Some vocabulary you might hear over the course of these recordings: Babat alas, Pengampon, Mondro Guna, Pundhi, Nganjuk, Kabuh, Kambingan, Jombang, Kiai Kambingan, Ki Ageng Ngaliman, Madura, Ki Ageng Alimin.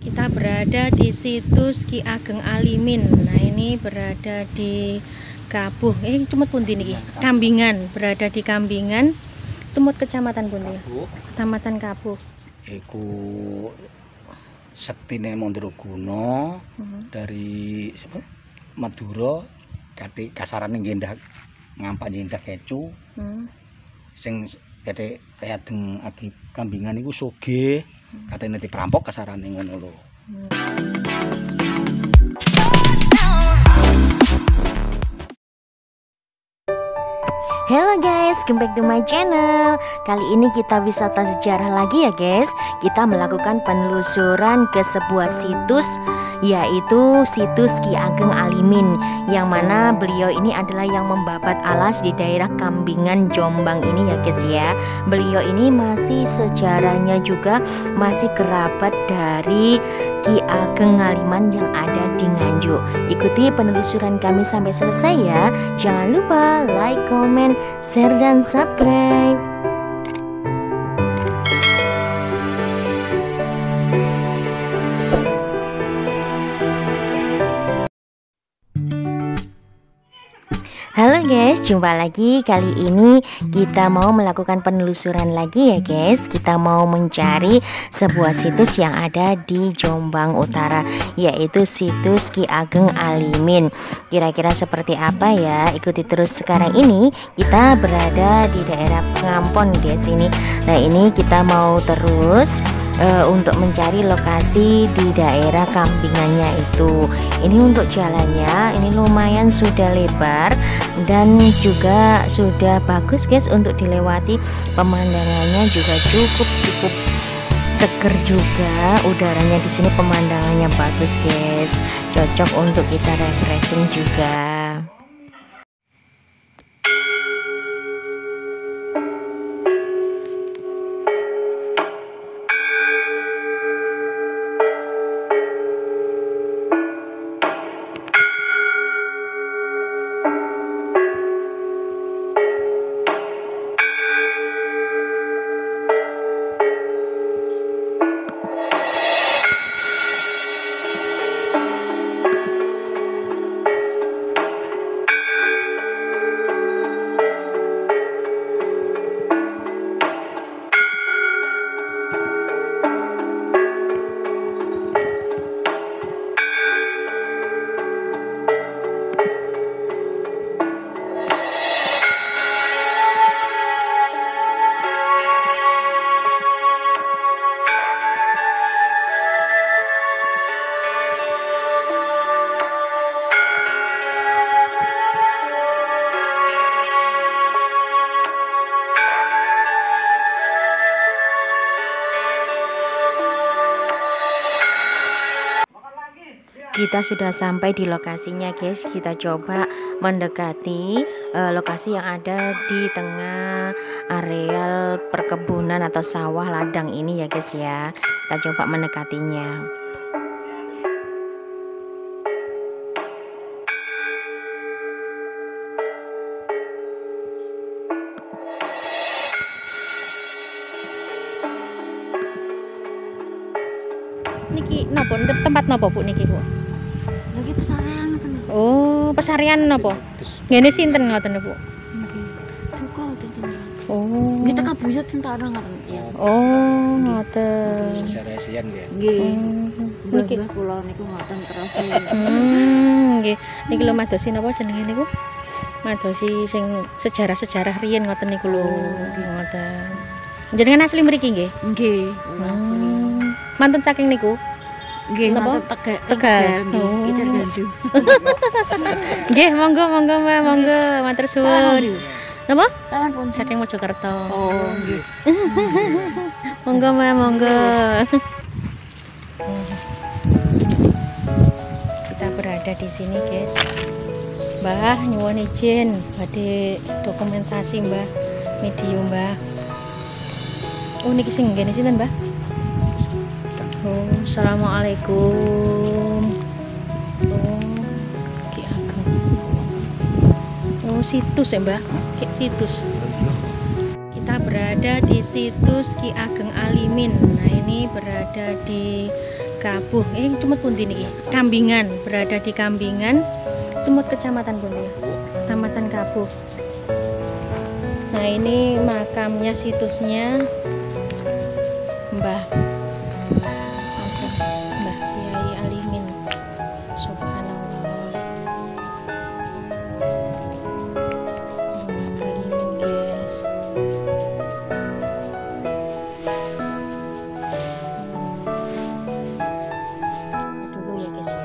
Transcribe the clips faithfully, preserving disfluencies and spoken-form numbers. Kita berada di situs Ki Ageng Alimin. Nah, ini berada di Kabuh. Eh, tempat Pundhi niki. Kambingan, berada di Kambingan. Tempat kecamatan Pundhi. Kecamatan Kabuh. Iku sektine Mondro Guna dari Madura, kate kasarane ngendah ngampak ngendah kecu. Hmm. Sing kate kaya deng ati Kambingan iku soge. Katanya nanti perampok kasaran yang ngono lho. Hello guys, come back to my channel. Kali ini kita wisata sejarah lagi ya guys. Kita melakukan penelusuran ke sebuah situs, yaitu situs Ki Ageng Alimin, yang mana beliau ini adalah yang membabat alas di daerah Kambingan Jombang ini ya guys ya. Beliau ini masih sejarahnya juga masih kerabat dari Ki Ageng Ngaliman yang ada di Nganjuk. Ikuti penelusuran kami sampai selesai ya. Jangan lupa like, comment, share dan subscribe. Halo guys, jumpa lagi. Kali ini kita mau melakukan penelusuran lagi ya guys. Kita mau mencari sebuah situs yang ada di Jombang Utara, yaitu situs Ki Ageng Alimin. Kira-kira seperti apa ya? Ikuti terus. Sekarang ini kita berada di daerah Pengampon guys ini. Nah, ini kita mau terus Uh, untuk mencari lokasi di daerah Kambingannya itu. Ini untuk jalannya ini lumayan sudah lebar dan juga sudah bagus guys untuk dilewati. Pemandangannya juga cukup cukup seger juga, udaranya di sini pemandangannya bagus guys, cocok untuk kita refreshing juga. Kita sudah sampai di lokasinya guys. Kita coba mendekati uh, lokasi yang ada di tengah areal perkebunan atau sawah ladang ini ya guys ya. Kita coba mendekatinya. Niki nopo, tempat nopo Bu niki Bu? Oh, pesarian apa? Ngene sinten ngoten, Bu? Nggih. Duka ngoten. Oh. Niki teka buyut tentara ngoten. Oh, ngoten. Pesarian nggih. Nggih. Niki kula niku ngoten terus. Hmm, nggih. Niki lho madosi napa jenenge niku? Madosi sing sejarah-sejarah riyen ngoten niku lho. Ngoten. Jenengan asli mriki nggih? Nggih. Mantun saking niku. Nggih, mantep tegak. Tegak. Nggih, monggo monggo monggo, matur suwun. Napa? Taman Pun saking Mojokerto. Oh, nggih. Monggo monggo. Kita berada di sini, guys. Mbah nyuwun izin badhe dokumentasi, Mbah. Medium, Mbah. Oh, niki sing ngene sinten, Mbah? Oh, assalamualaikum. Oh, Ki Ageng. Oh, situs ya Mbak. Ki situs. Kita berada di situs Ki Ageng Alimin. Nah, ini berada di Kabuh, eh tempat pundi niki? Kambingan, berada di Kambingan, tempat kecamatan pundi? Kecamatan Kabuh. Nah ini makamnya, situsnya Mbah Mbah Kiai Alimin. Subhanallah. Mbah Alimin, guys. Dulu ya guys ya.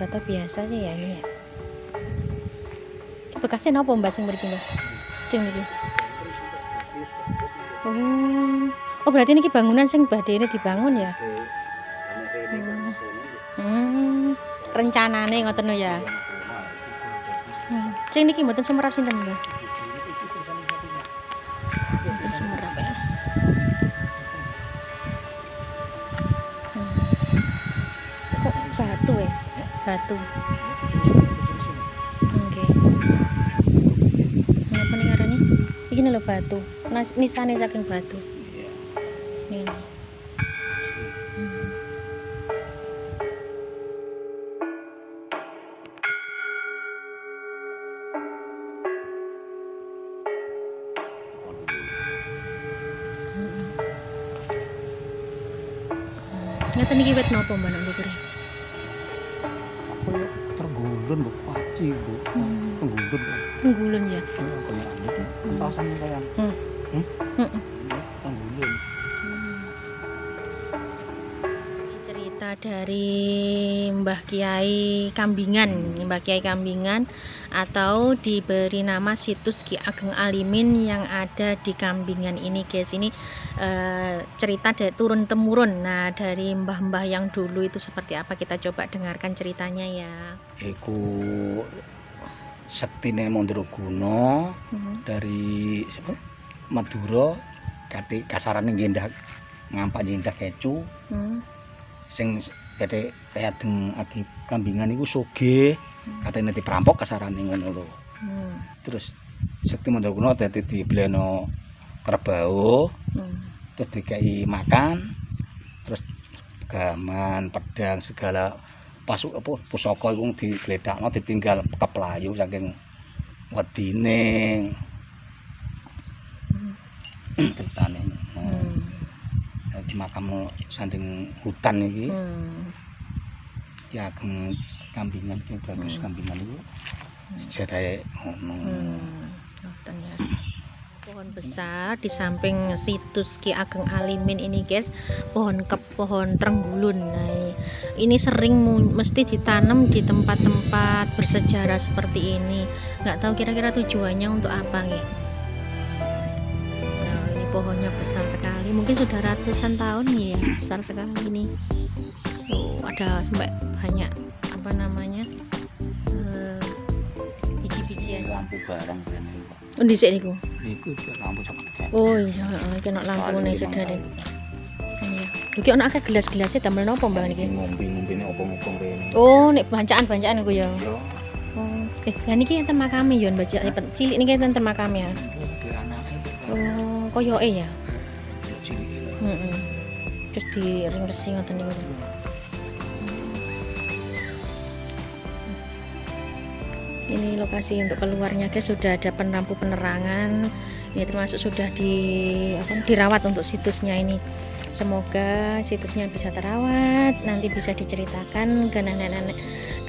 Batu biasa sih ya ini ya. Bekasnya nopo mbak sing mriki Mas? Sing niki. Hmm. Oh, berarti ini bangunan sing badene dibangun ya? Hmm. Hmm. Rencanane ngoten lho ya. Hmm. Sing niki mboten sumerap sinten lho. Mboten sumerap. Hmm. Kok batu ya? Batu. Oke. Okay. Napa nih karane? Iki lho batu. Nisane saking batu. Nih. Ngeten iki wit napa Mbak Nak Putri? Tergulun bu, paci bu, tenggulun bu. Tenggulun ya. Pentasan kalian. Tenggulun. Cerita dari Mbah Kiai Kambingan, Mbah Kiai Kambingan, atau diberi nama situs Ki Ageng Alimin yang ada di Kambingan ini, guys. Ini eh, cerita dari turun temurun. Nah, dari mbah-mbah yang dulu itu seperti apa, kita coba dengarkan ceritanya ya. Iku sektine mondro guna hmm. dari siapa? Madura, kati kasarane ngendak, ngampak ngendak kecu. Hmm. Sing kate Ageng Kambingan iku sugih, katene diperampok kasarane ngono lho. Hmm. Terus sekti Mandalakuna dadi dibleno kerbau, hmm. terus dikai makan, terus gaman, pedang, segala pasuk apa pusaka iku digledakno ditinggal keplayu saking wedine. Hmm. Ceritane. Hmm. Di makam sanding hutan ini hmm. ya Ageng Kambingan itu bagus. hmm. Kambingan itu sejarahnya ngomong hutan ya. Pohon besar di samping situs Ki Ageng Alimin ini, guys, pohon kep, pohon trenggulun. Nah, ini sering mesti ditanam di tempat-tempat bersejarah seperti ini. Nggak tahu kira-kira tujuannya untuk apa nih. Pohonnya besar sekali, mungkin sudah ratusan tahun ya, besar sekali ini. Tuh, ada sampai banyak apa namanya uh, biji-bijian. Lampu barang ini. Oh, di sini ku. Niku lampu coklat. Oh iya, kena lampu nih sudah deh. Iya. Iki ana akeh gelas-gelasnya tambel nopo Mbak niki? Ngombe-ngombene opo-opo rene. Oh, nek bancaan-bancaan iku ya. Iya. Oh, eh ya niki enten makame ya, Mbak. Cilik niki enten makame ya. Oh. Koyoke ya. Heeh. Terus diringkesi ngoten niku. Ini lokasi untuk keluarnya, guys, sudah ada penampu penerangan. Ini termasuk sudah di apa dirawat untuk situsnya ini. Semoga situsnya bisa terawat, nanti bisa diceritakan ke nenek-nenek,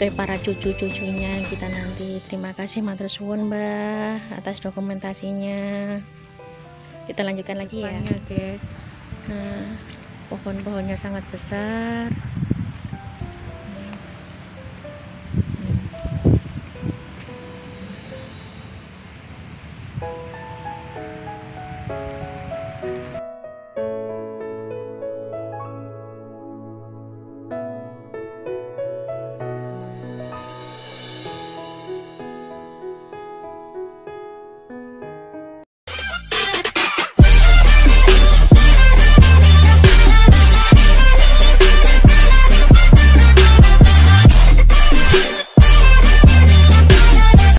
ke para cucu-cucunya kita nanti. Terima kasih matur suwun, Mbah, atas dokumentasinya. Kita lanjutkan lagi ya. Nah, pohon-pohonnya sangat besar.